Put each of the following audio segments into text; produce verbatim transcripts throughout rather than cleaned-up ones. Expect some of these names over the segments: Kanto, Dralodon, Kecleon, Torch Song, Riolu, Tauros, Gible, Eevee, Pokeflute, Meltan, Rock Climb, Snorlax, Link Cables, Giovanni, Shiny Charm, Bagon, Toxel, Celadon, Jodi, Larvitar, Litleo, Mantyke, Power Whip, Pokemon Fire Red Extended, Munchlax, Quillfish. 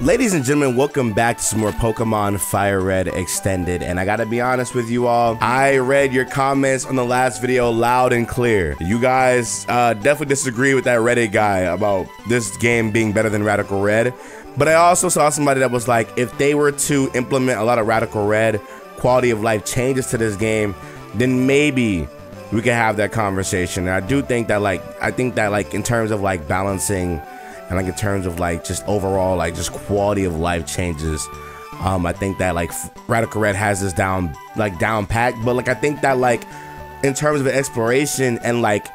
Ladies and gentlemen, welcome back to some more Pokemon Fire Red Extended, and I gotta be honest with you all, I read your comments on the last video loud and clear. You guys uh, definitely disagree with that Reddit guy about this game being better than Radical Red, but I also saw somebody that was like, if they were to implement a lot of Radical Red quality of life changes to this game, then maybe we could have that conversation. And I do think that, like, I think that, like, in terms of, like, balancing and, like, in terms of, like, just overall, like, just quality of life changes, um, I think that, like, Radical Red has this down, like, down packed. But, like, I think that, like, in terms of exploration and, like,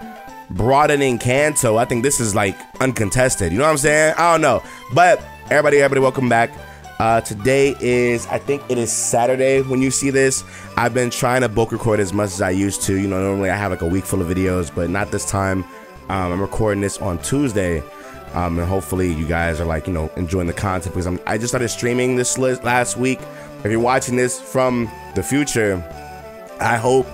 broadening Kanto, I think this is, like, uncontested. You know what I'm saying? I don't know. But everybody, everybody, welcome back. Uh, today is, I think it is Saturday when you see this. I've been trying to bulk record as much as I used to. You know, normally I have, like, a week full of videos, but not this time. Um, I'm recording this on Tuesday. Um, and hopefully you guys are, like, you know, enjoying the content, because I'm, I just started streaming this last week. If you're watching this from the future, I hope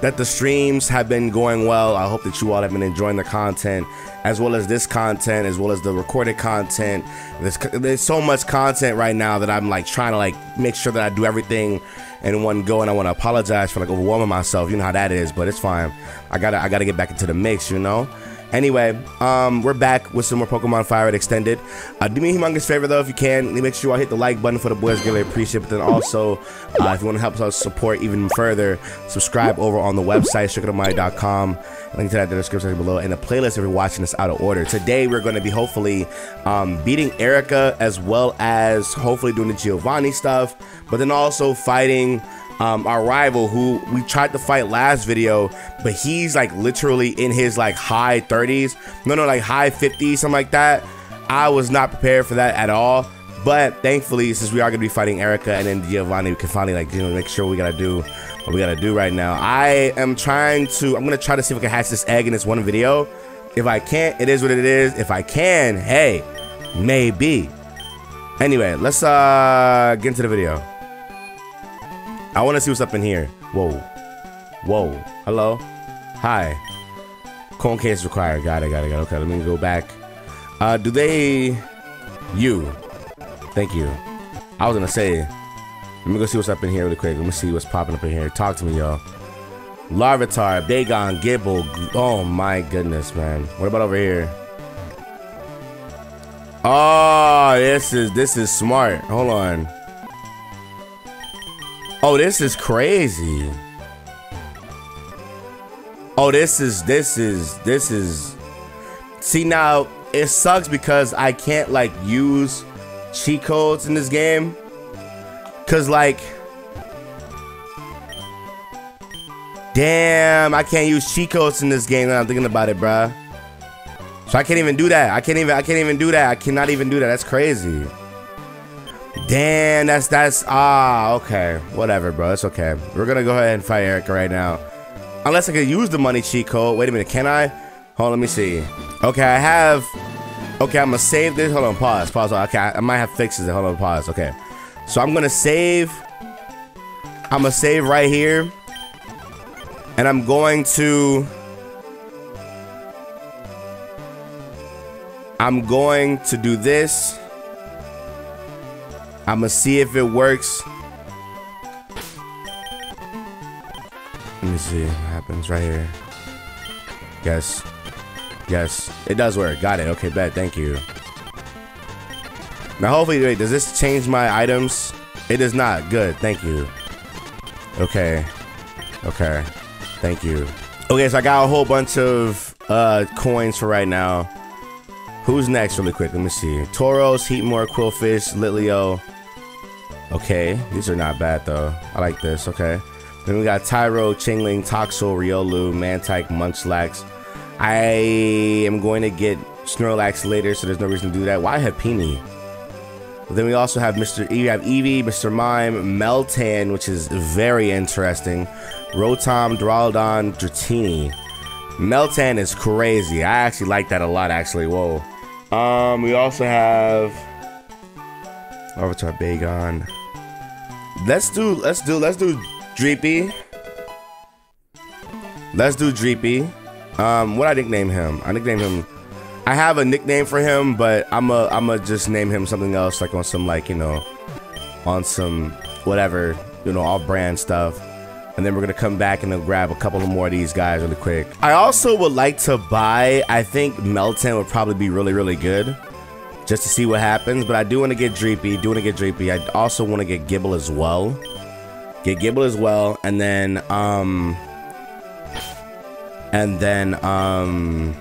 that the streams have been going well. I hope that you all have been enjoying the content, as well as this content, as well as the recorded content. There's, there's so much content right now that I'm, like, trying to, like, make sure that I do everything in one go, and I want to apologize for, like, overwhelming myself. You know how that is, but it's fine. I gotta, I gotta get back into the mix, you know? Anyway, um, we're back with some more Pokemon Fire Red Extended. Uh, do me a humongous favor, though, if you can. Make sure you all hit the like button for the boys. Really appreciate it. But then also, uh, if you want to help us support even further, subscribe over on the website, Shikotomai dot com. Link to that in the description below. And the playlist if you're watching this out of order. Today, we're going to be hopefully um, beating Erika, as well as hopefully doing the Giovanni stuff. But then also fighting Um, our rival, who we tried to fight last video, but he's, like, literally in his, like, high thirties. No, no, like, high fifties, something like that. I was not prepared for that at all. But thankfully, since we are going to be fighting Erika and then Giovanni, we can finally, like, you know, make sure we got to do what we got to do right now. I am trying to, I'm going to try to see if I can hatch this egg in this one video. If I can't, it is what it is. If I can, hey, maybe. Anyway, let's uh, get into the video. I want to see what's up in here. Whoa. Whoa. Hello. Hi. Cone case required. Got it, got it, got it. Okay, let me go back. Uh, do they... You. Thank you. I was going to say... Let me go see what's up in here really quick. Let me see what's popping up in here. Talk to me, y'all. Larvitar, Bagon, Gible. Oh, my goodness, man. What about over here? Oh, this is, this is smart. Hold on. Oh, this is crazy. Oh, this is, this is, this is. See, now, it sucks because I can't, like, use cheat codes in this game. Because, like, damn, I can't use cheat codes in this game now I'm thinking about it, bruh. So I can't even do that. I can't even, I can't even do that. I cannot even do that. That's crazy. Damn, that's, that's, ah, okay. Whatever, bro, it's okay. We're gonna go ahead and fight Erika right now. Unless I could use the money cheat code. Wait a minute, can I? Hold on, let me see. Okay, I have, okay, I'm gonna save this. Hold on, pause, pause. Okay, I might have fixes it. Hold on, pause, okay. So I'm gonna save, I'm gonna save right here. And I'm going to, I'm going to do this. I'm gonna see if it works. Let me see what happens right here. Yes. Yes. It does work. Got it. Okay, bet. Thank you. Now, hopefully, wait, does this change my items? It does not. Good. Thank you. Okay. Okay. Thank you. Okay, so I got a whole bunch of uh, coins for right now. Who's next really quick? Let me see. Tauros, Heatmore, Quillfish, Litleo. Okay, these are not bad though. I like this. Okay, then we got Tyro, Chingling, Toxel, Riolu, Mantyke, Munchlax. I am going to get Snorlax later, so there's no reason to do that. Why have Pini? But then we also have Mister E. You have Eevee, Mister Mime, Meltan, which is very interesting. Rotom, Dralodon, Dratini. Meltan is crazy. I actually like that a lot. Actually, whoa. Um, we also have Larvitar, Bagon. Let's do, let's do, let's do Dreepy. Let's do Dreepy. Um, what I nickname him? I nickname him. I I have a nickname for him, but I'm a I'm a just name him something else, like on some like you know, on some whatever you know off-brand stuff. And then we're gonna come back and then grab a couple more of these guys really quick. I also would like to buy. I think Meltan would probably be really really good, just to see what happens. But I do want to get Dreepy. Do want to get Dreepy. I also want to get Gible as well. Get Gible as well, and then um, and then um.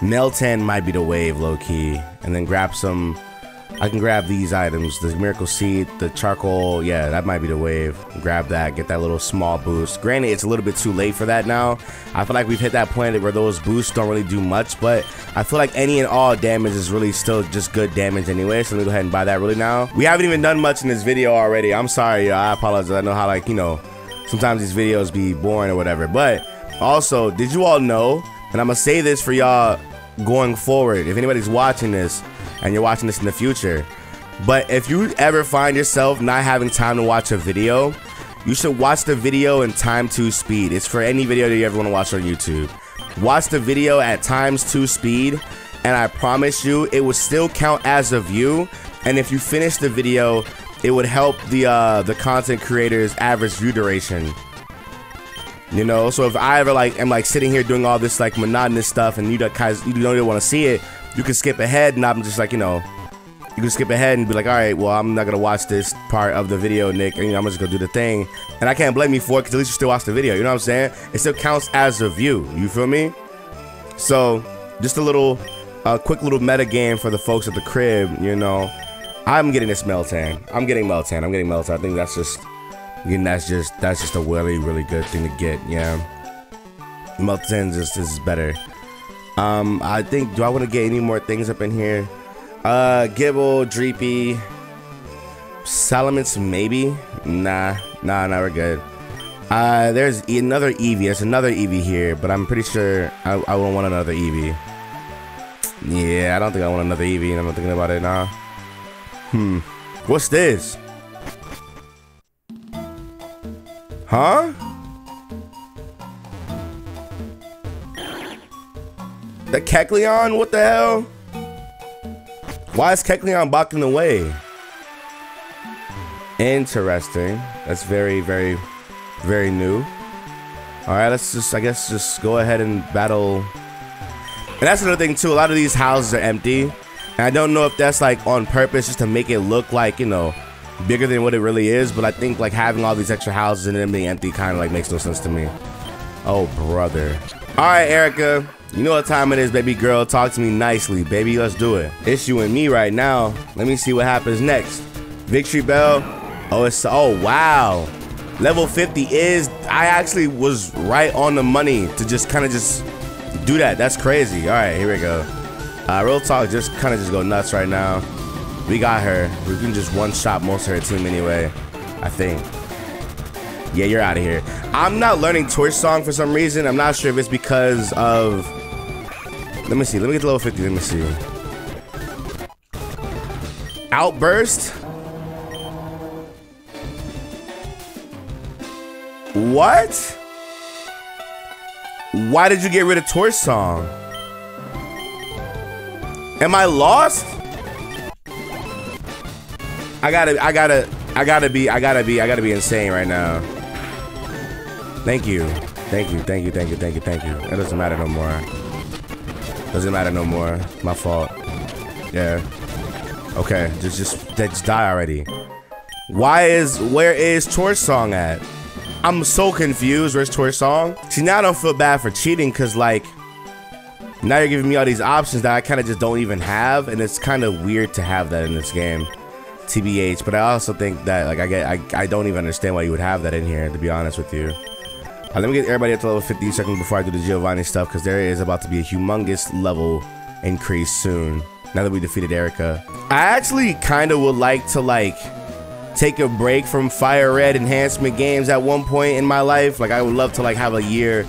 Meltan might be the wave, low-key. And then grab some... I can grab these items. The Miracle Seed, the Charcoal. Yeah, that might be the wave. Grab that. Get that little small boost. Granted, it's a little bit too late for that now. I feel like we've hit that point where those boosts don't really do much. But I feel like any and all damage is really still just good damage anyway. So let me go ahead and buy that really now. We haven't even done much in this video already. I'm sorry, y'all. I apologize. I know how, like, you know... Sometimes these videos be boring or whatever. But also, did you all know... And I'm going to say this for y'all... going forward, if anybody's watching this and you're watching this in the future, but if you ever find yourself not having time to watch a video, you should watch the video in time two speed. It's for any video that you ever want to watch on YouTube. Watch the video at times two speed, and I promise you it will still count as a view. And if you finish the video, it would help the uh the content creator's average view duration. You know, so if I ever like am like sitting here doing all this like monotonous stuff and you guys you don't even want to see it, you can skip ahead and I'm just like, you know, you can skip ahead and be like, all right, well, I'm not gonna watch this part of the video, Nick, and you know, I'm just gonna do the thing, and I can't blame you for it because at least you still watch the video. You know what I'm saying? It still counts as a view. You feel me? So just a little, a uh, quick little meta game for the folks at the crib. You know, I'm getting this Meltan. I'm getting Meltan. I'm getting Meltan. I think that's just. And that's just that's just a really really good thing to get. Yeah, Meltan just is better. Um, I think. Do I want to get any more things up in here? Uh, Gible, Dreepy, Salamence maybe. Nah, nah, nah. We're good. Uh, there's another Eevee. There's another Eevee here, but I'm pretty sure I, I won't want another Eevee. Yeah, I don't think I want another Eevee. I'm not thinking about it now. Hmm. What's this? Huh? The Kecleon? What the hell? Why is Kecleon blocking the way? Interesting. That's very, very, very new. Alright, let's just, I guess, just go ahead and battle. And that's another thing, too. A lot of these houses are empty. And I don't know if that's, like, on purpose just to make it look like, you know, bigger than what it really is, but I think like having all these extra houses and them being empty kind of like makes no sense to me. Oh brother. All right, Erika, you know what time it is, baby girl. Talk to me nicely, baby. Let's do it. It's you and me right now. Let me see what happens next. Victory bell. Oh, it's oh wow. Level fifty is. I actually was right on the money to just kind of just do that. That's crazy. All right, here we go. Uh, real talk, just kind of just go nuts right now. We got her. We can just one-shot most of her team anyway, I think. Yeah, you're out of here. I'm not learning Torch Song for some reason. I'm not sure if it's because of... Let me see. Let me get to level fifty. Let me see. Outburst? What? Why did you get rid of Torch Song? Am I lost? I gotta, I gotta, I gotta be, I gotta be, I gotta be insane right now. Thank you. Thank you, thank you, thank you, thank you, thank you. It doesn't matter no more. Doesn't matter no more. My fault. Yeah. Okay, just, just, just die already. Why is, where is Torch Song at? I'm so confused, where's Torch Song? See, now I don't feel bad for cheating, cause like, now you're giving me all these options that I kinda just don't even have, and it's kinda weird to have that in this game. T B H, but I also think that like I get I, I don't even understand why you would have that in here, to be honest with you. Right, let me get everybody up to level fifty seconds before I do the Giovanni stuff, because there is about to be a humongous level increase soon. Now that we defeated Erika, I actually kind of would like to like take a break from Fire Red enhancement games at one point in my life. Like I would love to like have a year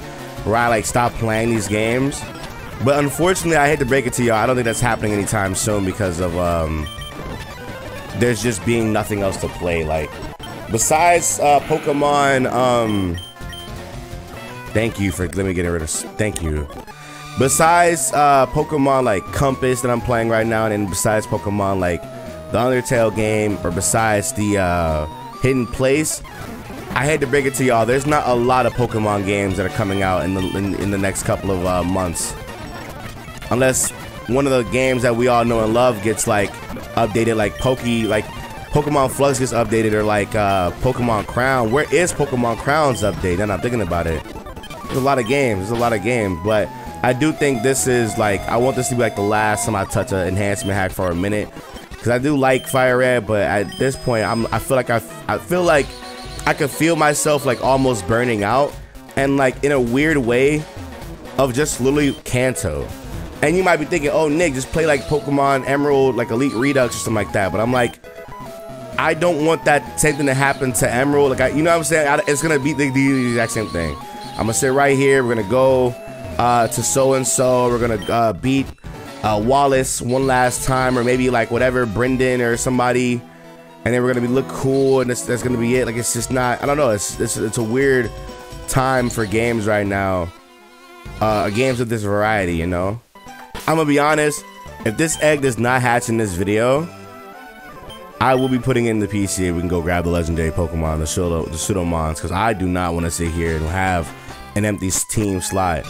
where I like stop playing these games, but unfortunately I hate to break it to y'all, I don't think that's happening anytime soon because of um. there's just being nothing else to play, like besides uh, Pokemon. Um, thank you for let me get rid of. Thank you. besides uh, Pokemon like Compass that I'm playing right now, and besides Pokemon like the Undertale game, or besides the uh, Hidden Place, I had to bring it to y'all. There's not a lot of Pokemon games that are coming out in the in, in the next couple of uh, months, unless one of the games that we all know and love gets like updated, like Pokey, like Pokemon Flux gets updated, or like uh, Pokemon Crown. Where is Pokemon Crown's update? Now I'm thinking about it. There's a lot of games. There's a lot of games, but I do think this is like, I want this to be like the last time I touch an enhancement hack for a minute, because I do like Fire Red, but at this point, I'm I feel like I I feel like I could feel myself like almost burning out, and like in a weird way of just literally Kanto. And you might be thinking, oh Nick, just play like Pokemon Emerald, like Elite Redux or something like that. But I'm like, I don't want that same thing to happen to Emerald. Like, I, you know what I'm saying? I, it's gonna be the, the exact same thing. I'm gonna sit right here. We're gonna go uh, to so and so. We're gonna uh, beat uh, Wallace one last time, or maybe like whatever Brendan or somebody, and then we're gonna be look cool, and that's, that's gonna be it. Like, it's just not. I don't know. It's it's, it's a weird time for games right now. Uh, games of this variety, you know. I'm gonna be honest, if this egg does not hatch in this video, I will be putting it in the P C. We can go grab the legendary Pokemon, the pseudo, the pseudomons, because I do not want to sit here and have an empty Steam slot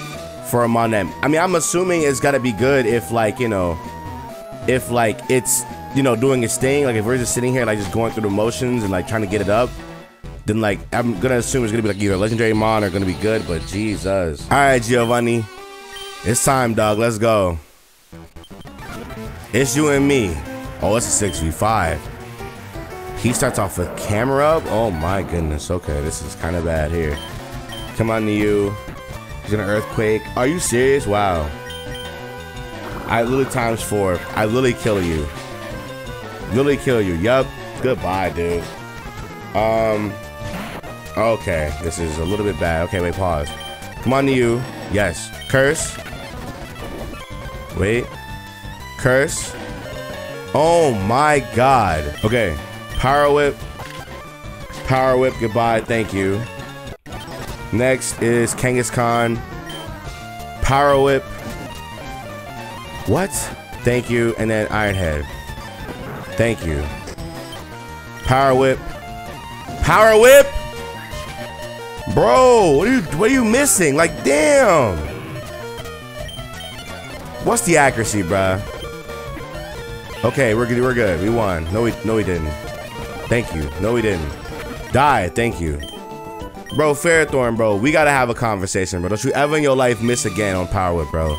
for a mon that, I mean, I'm assuming it's gotta be good if like, you know, if like it's, you know, doing its thing. Like if we're just sitting here like just going through the motions and like trying to get it up, then like I'm gonna assume it's gonna be like either a legendary mon or gonna be good, but Jesus. All right, Giovanni. It's time, dog. Let's go. It's you and me. Oh, it's a six v five. He starts off with camera up. Oh, my goodness. Okay, this is kind of bad here. Come on to you. He's going to earthquake. Are you serious? Wow. I literally times four. I literally kill you. Literally kill you. Yup. Goodbye, dude. Um. Okay, this is a little bit bad. Okay, wait, pause. Come on to you. Yes. Curse. Wait. Curse. Oh my god. Okay. Power Whip. Power Whip. Goodbye. Thank you. Next is Kangaskhan. Power Whip. What? Thank you. And then Ironhead. Thank you. Power Whip. Power Whip! Bro, what are you, what are you missing? Like, damn. What's the accuracy, bruh? Okay, we're good. We're good. We won. No, we no, we didn't. Thank you. No, we didn't. Die. Thank you, bro. Ferrothorn, bro. We gotta have a conversation, bro. Don't you ever in your life miss again on Power Whip, bro.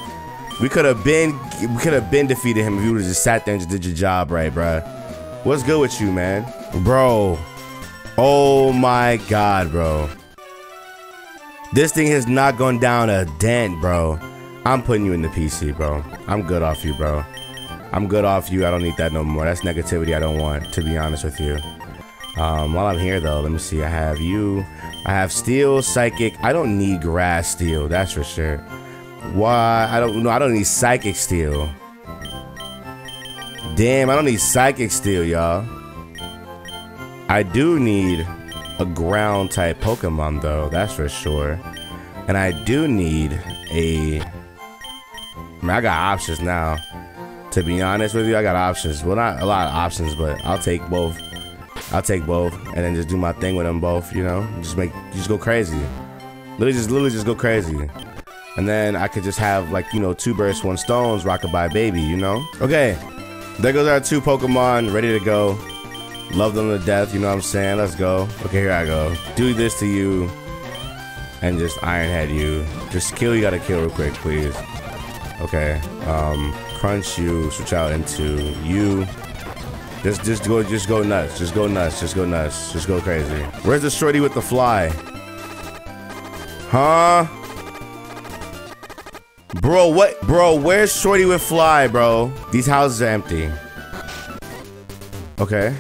We could have been, we could have been defeated him if you would have just sat there and just did your job right, bro. What's good with you, man, bro? Oh my god, bro. This thing has not gone down a dent, bro. I'm putting you in the P C, bro. I'm good off you, bro. I'm good off you. I don't need that no more. That's negativity I don't want, to be honest with you. Um, while I'm here, though, let me see. I have you. I have Steel, Psychic. I don't need Grass Steel, that's for sure. Why? I don't know. I don't need Psychic Steel. Damn, I don't need Psychic Steel, y'all. I do need a Ground-type Pokemon, though, that's for sure. And I do need a... I mean, I got options now. To be honest with you, I got options. Well, not a lot of options, but I'll take both. I'll take both, and then just do my thing with them both. You know, just make, just go crazy. Literally, just literally just go crazy. And then I could just have like, you know, two bursts, one stones, rock-a-bye baby. You know. Okay, there goes our two Pokemon, ready to go. Love them to death. You know what I'm saying? Let's go. Okay, here I go. Do this to you, and just Ironhead you. Just kill. You gotta kill real quick, please. Okay. Um. Crunch you, switch out into you. Just, just go, just go nuts, just go nuts, just go nuts, just go crazy. Where's the shorty with the fly? Huh? Bro, what? Bro, where's shorty with fly, bro? These houses are empty. Okay.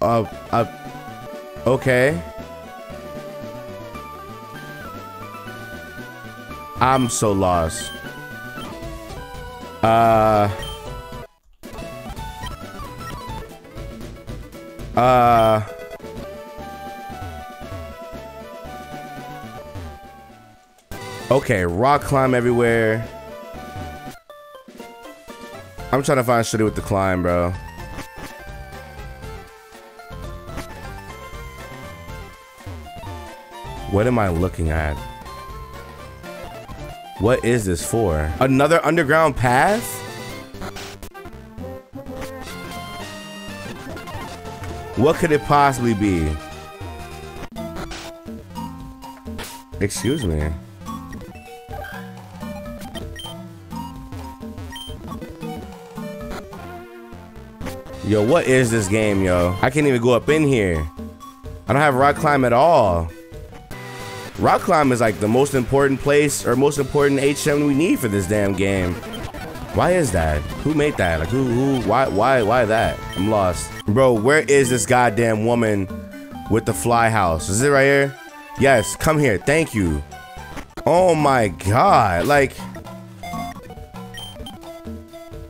Uh, uh, okay. I'm so lost. Uh. Uh. Okay, rock climb everywhere. I'm trying to find shit with the climb, bro. What am I looking at? What is this for? Another underground path? What could it possibly be? Excuse me. Yo, what is this game, yo? I can't even go up in here. I don't have rock climb at all. Rock climb is like the most important place or most important H M we need for this damn game. Why is that? Who made that? Like who, who, why, why, why that? I'm lost. Bro, where is this goddamn woman with the fly house? Is it right here? Yes, come here. Thank you. Oh my God. Like,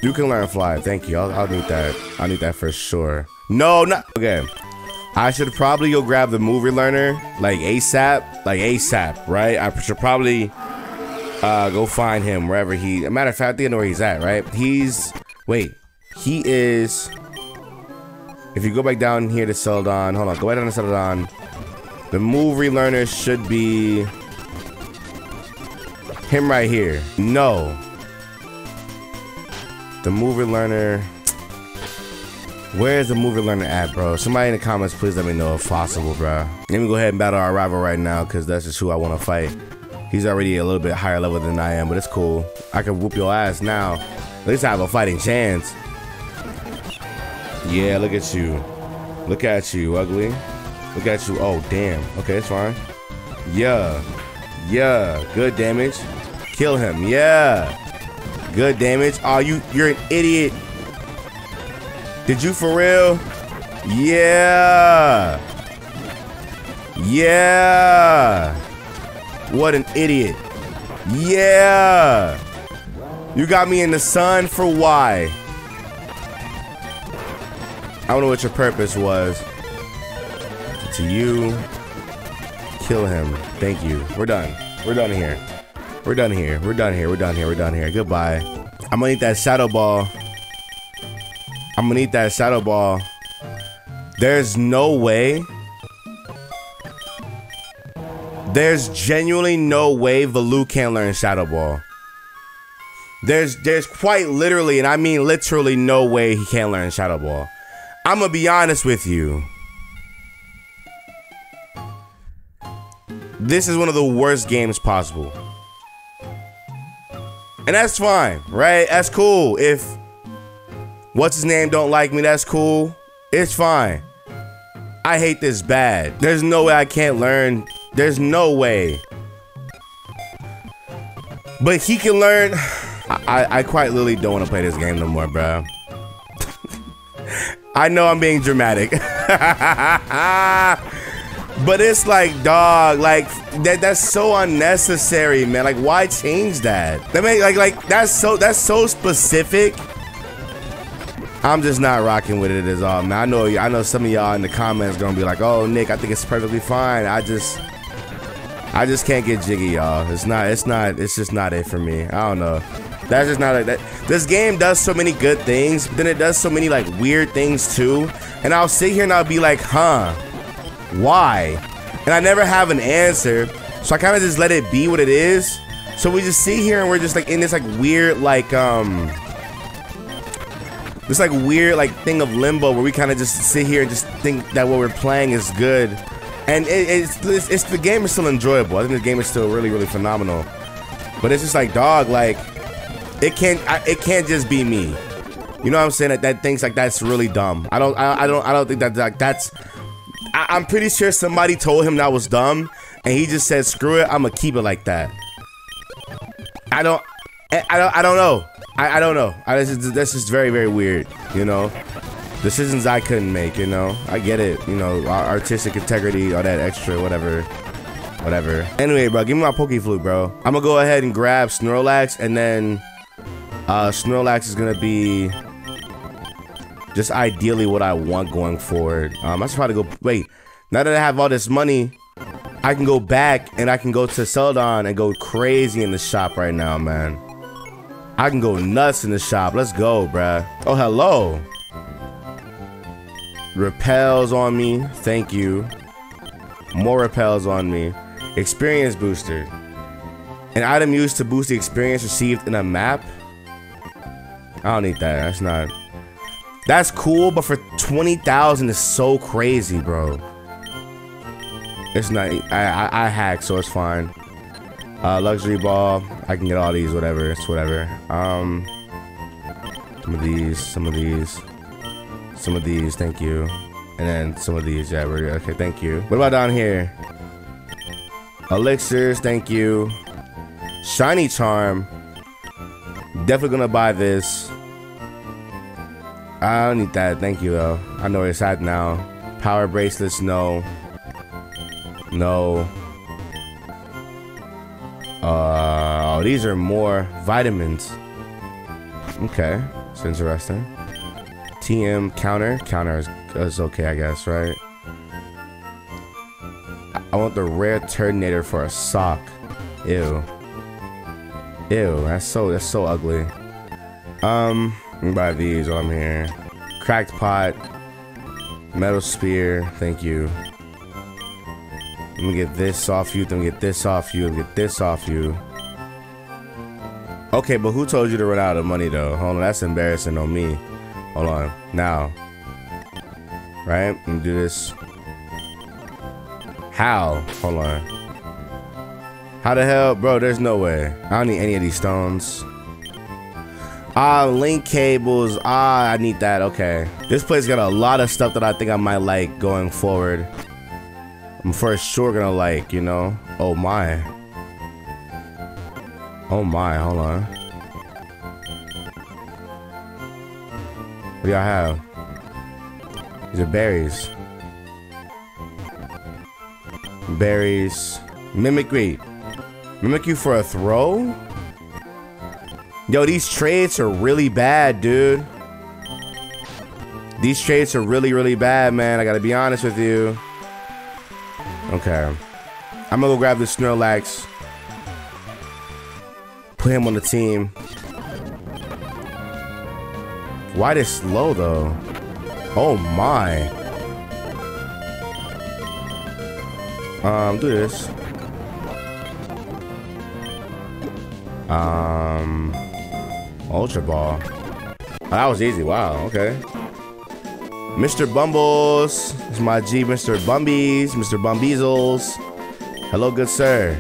you can learn fly. Thank you. I'll, I'll need that. I need that for sure. No, not okay. I should probably go grab the movie learner like ASAP, like ASAP, right? I should probably uh, go find him wherever he. As a matter of fact, I know where he's at, right? He's wait. He is. If you go back down here to Celadon, hold on. Go back down to Celadon. The movie learner should be him right here. No. The mover learner. Where is the mover learner at, bro? Somebody in the comments, please let me know if possible, bro. Let me go ahead and battle our rival right now, because that's just who I want to fight. He's already a little bit higher level than I am, but it's cool. I can whoop your ass now. At least I have a fighting chance. Yeah, look at you. Look at you, ugly. Look at you. Oh, damn. Okay, it's fine. Yeah. Yeah. Good damage. Kill him. Yeah. Good damage. Oh, you, you're an idiot. Did you for real? Yeah. Yeah. What an idiot. Yeah. You got me in the sun for why? I don't know what your purpose was. To you. Kill him. Thank you. We're done. We're done here. We're done here. We're done here. We're done here. We're done here. Goodbye. I'm gonna need that shadow ball. I'm gonna need that shadow ball. There's no way. There's genuinely no way Velu can't learn shadow ball. There's there's quite literally, and I mean literally, no way he can't learn shadow ball. I'm gonna be honest with you. This is one of the worst games possible. And that's fine, right? That's cool. If what's his name don't like me, that's cool. It's fine. I hate this bad. There's no way I can't learn. There's no way. But he can learn. I, I, I quite literally don't want to play this game no more, bro. I know I'm being dramatic. But it's like, dog, like that that's so unnecessary, man. Like, why change that? That may, like like that's so that's so specific. I'm just not rocking with it as all, man. I know I know some of y'all in the comments gonna be like, oh Nick, I think it's perfectly fine. I just I just can't get jiggy, y'all. It's not it's not it's just not it for me. I don't know. That's just not like that. This game does so many good things, but then it does so many like weird things too. And I'll sit here and I'll be like, huh. Why? And I never have an answer, so I kind of just let it be what it is. So we just sit here and we're just like in this like weird like um this like weird like thing of limbo where we kind of just sit here and just think that what we're playing is good, and it, it's, it's it's the game is still enjoyable. I think the game is still really really phenomenal, but it's just like, dog, like it can't I, it can't just be me. You know what I'm saying? That, that things like that's really dumb. I don't I, I don't I don't think that like that's. I'm pretty sure somebody told him that was dumb, and he just said, "Screw it, I'm gonna keep it like that." I don't, I don't, I don't know. I, I don't know. I, this is this is very, very weird. You know, decisions I couldn't make. You know, I get it. You know, artistic integrity, all that extra, whatever, whatever. Anyway, bro, give me my Pokeflute, bro. I'm gonna go ahead and grab Snorlax, and then uh, Snorlax is gonna be. Just ideally what I want going forward. Um, I should probably go, wait, now that I have all this money, I can go back and I can go to Celadon and go crazy in the shop right now, man. I can go nuts in the shop. Let's go, bruh. Oh, hello. Repels on me. Thank you. More repels on me. Experience booster. An item used to boost the experience received in a map. I don't need that. That's not... That's cool, but for twenty thousand is so crazy, bro. It's not... I, I, I hack, so it's fine. Uh, luxury ball. I can get all these, whatever. It's whatever. Um, some of these. Some of these. Some of these. Thank you. And then some of these. Yeah, we're good. Okay, thank you. What about down here? Elixirs. Thank you. Shiny charm. Definitely gonna buy this. I don't need that. Thank you, though. I know where it's at now. Power bracelets. No. No. Uh, oh, these are more vitamins. Okay. It's interesting. T M counter. Counter is, is okay, I guess, right? I want the rare Turtonator for a sock. Ew. Ew, that's so that's so ugly. Um, let me buy these while I'm here. Cracked pot, metal spear. Thank you. Let me get this off you. Then get this off you. Then get this off you. Okay, but who told you to run out of money though? Hold on, that's embarrassing on me. Hold on, now. Right? Let me do this. How? Hold on. How the hell, bro? There's no way. I don't need any of these stones. Ah, link cables. Ah, I need that. Okay. This place got a lot of stuff that I think I might like going forward. I'm for sure gonna like, you know? Oh my. Oh my, hold on. What do y'all have? These are berries. Berries. Mimicry. Mimic you for a throw? Yo, these trades are really bad, dude. These trades are really, really bad, man. I gotta be honest with you. Okay. I'm gonna go grab this Snorlax. Put him on the team. Why this low, though? Oh, my. Um, do this. Um, Ultra Ball. Oh, that was easy. Wow. Okay. Mister Bumbles. This is my G. Mister Bumbies. Mister Bumbeezles. Hello, good sir.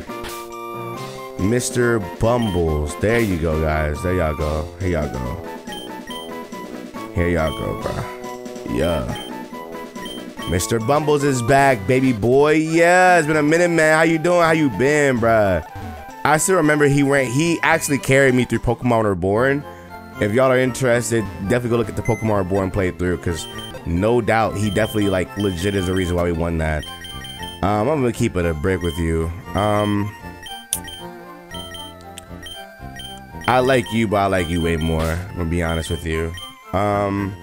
Mister Bumbles. There you go, guys. There y'all go. Here y'all go. Here y'all go, bro. Yeah. Mister Bumbles is back, baby boy. Yeah, it's been a minute, man. How you doing? How you been, bruh? I still remember he went, he actually carried me through Pokemon Reborn. If y'all are interested, definitely go look at the Pokemon Reborn playthrough, because no doubt he definitely, like, legit is the reason why we won that. Um, I'm going to keep it a break with you. Um, I like you, but I like you way more. I'm going to be honest with you. Um,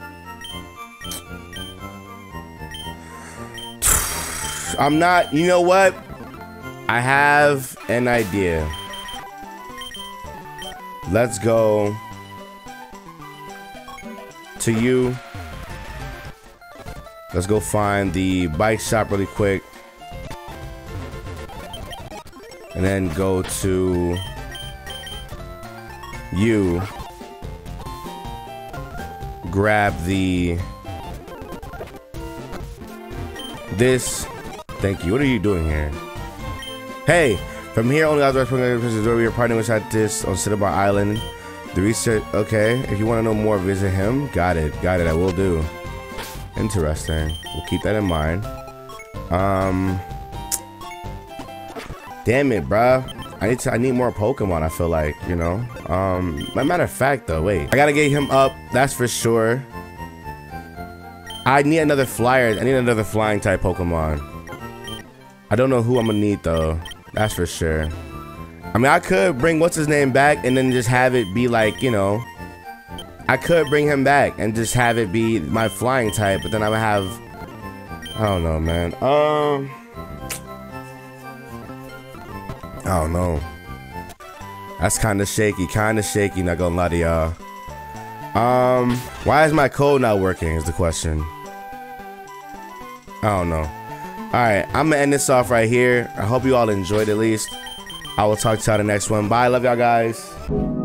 I'm not, you know what? I have an idea. Let's go to you. Let's go find the bike shop really quick. And then go to you. Grab the... This. Thank you. What are you doing here? Hey, from here only authorized Pokemon where we are partnering with this on Cinnabar Island. The research, okay. If you want to know more, visit him. Got it, got it. I will do. Interesting. We'll keep that in mind. Um, damn it, bruh. I need to. I need more Pokemon. I feel like, you know. Um, matter of fact, though, wait. I gotta get him up. That's for sure. I need another flyer. I need another flying type Pokemon. I don't know who I'm gonna need though. That's for sure. I mean, I could bring what's his name back and then just have it be like, you know, I could bring him back and just have it be my flying type, but then I would have, I don't know, man. Um, I don't know. That's kind of shaky, kind of shaky, not gonna lie to y'all. Um, why is my code not working is the question. I don't know. Alright, I'm gonna end this off right here. I hope you all enjoyed at least. I will talk to y'all in the next one. Bye, love y'all guys.